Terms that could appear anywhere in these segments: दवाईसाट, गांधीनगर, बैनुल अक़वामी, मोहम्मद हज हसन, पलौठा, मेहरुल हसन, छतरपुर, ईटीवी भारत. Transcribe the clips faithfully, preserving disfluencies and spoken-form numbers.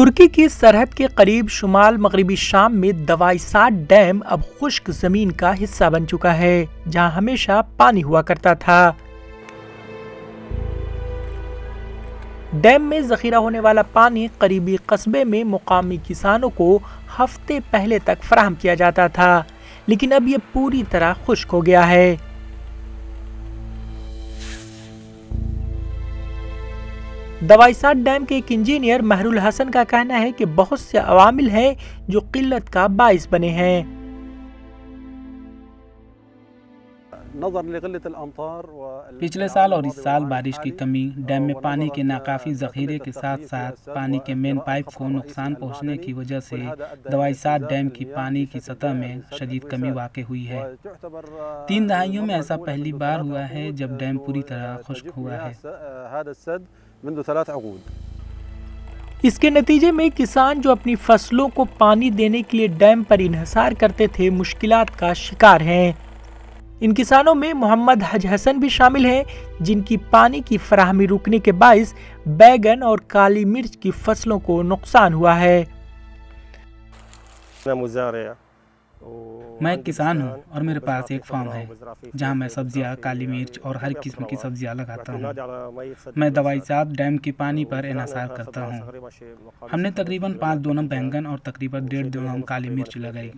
तुर्की की सरहद के करीब शुमाल मगरिबी शाम में दवाईसाट डैम अब खुश्क जमीन का हिस्सा बन चुका है, जहां हमेशा पानी हुआ करता था। डैम में जखीरा होने वाला पानी करीबी कस्बे में मुकामी किसानों को हफ्ते पहले तक फराहम किया जाता था, लेकिन अब ये पूरी तरह खुश्क हो गया है। दवाईसाट डैम के एक इंजीनियर मेहरुल हसन का कहना है कि बहुत से अवामिल हैं जो किल्लत का बाइस बने हैं। पिछले साल और इस साल बारिश की कमी, डैम में पानी के नाकाफी जखीरे के साथ साथ पानी के मेन पाइप को नुकसान पहुंचने की वजह से दवाईसाट डैम की पानी की सतह में शदीद कमी वाक़ हुई है। तीन दहाइयों में ऐसा पहली बार हुआ है जब डैम पूरी तरह खुश्क हुआ है। इसके नतीजे में किसान जो अपनी फसलों को पानी देने के लिए डैम पर इन्हसार करते थे, मुश्किलात का शिकार हैं। इन किसानों में मोहम्मद हज हसन भी शामिल हैं, जिनकी पानी की फराहमी रुकने के बाइस बैगन और काली मिर्च की फसलों को नुकसान हुआ है। मैं एक किसान हूँ और मेरे पास एक फार्म है जहाँ मैं सब्जियाँ, काली मिर्च और हर किस्म की सब्जियाँ लगाता हूँ। मैं दवाईसाट डैम के पानी पर इन्हसार करता हूँ। हमने तकरीबन पाँच दोनम बैंगन और तकरीबन डेढ़ दोनम काली मिर्च लगाई।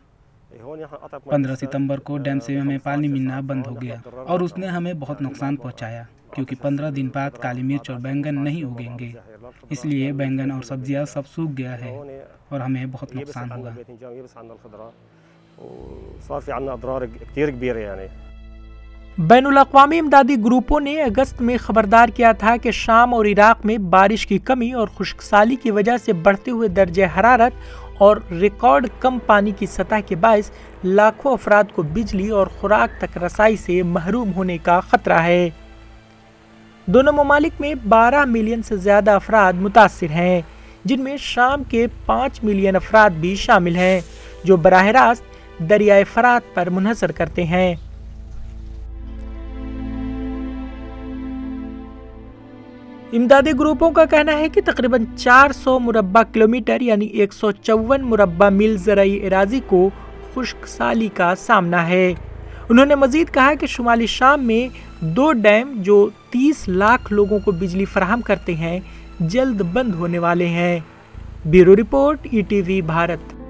पंद्रह सितंबर को डैम से हमें पानी मिलना बंद हो गया और उसने हमें बहुत नुकसान पहुँचाया, क्योंकि पंद्रह दिन बाद काली मिर्च और बैंगन नहीं उगेंगे, इसलिए बैंगन और सब्जियाँ सब सूख गया है और हमें बहुत नुकसान हुआ। बैनुल अक़वामी इमदादी ग्रुपों ने अगस्त में खबरदार किया था कि शाम और इराक में बारिश की कमी और खुश्कसाली की वजह से बढ़ते हुए दर्जे हरारत और रिकॉर्ड कम पानी की सतह के बायस लाखों अफराद को बिजली और खुराक तक रसाई से महरूम होने का खतरा है। दोनों ममालिक में बारह मिलियन से ज़्यादा अफराद मुतासिर हैं, जिनमें शाम के पाँच मिलियन अफराद भी शामिल हैं, जो बराह रास्त दरियाए फरात पर मुनहसर करते हैं। इमदादी ग्रुपों का कहना है कि तकरीबन चार सौ मुरब्बा किलोमीटर यानी एक सौ चौवन मुरब्बा मील ज़राई एराजी को खुश्कसाली का सामना है। उन्होंने मजीद कहा कि शुमाली शाम में दो डैम जो तीस लाख लोगों को बिजली फराहम करते हैं, जल्द बंद होने वाले हैं। Bureau report, ईटीवी भारत।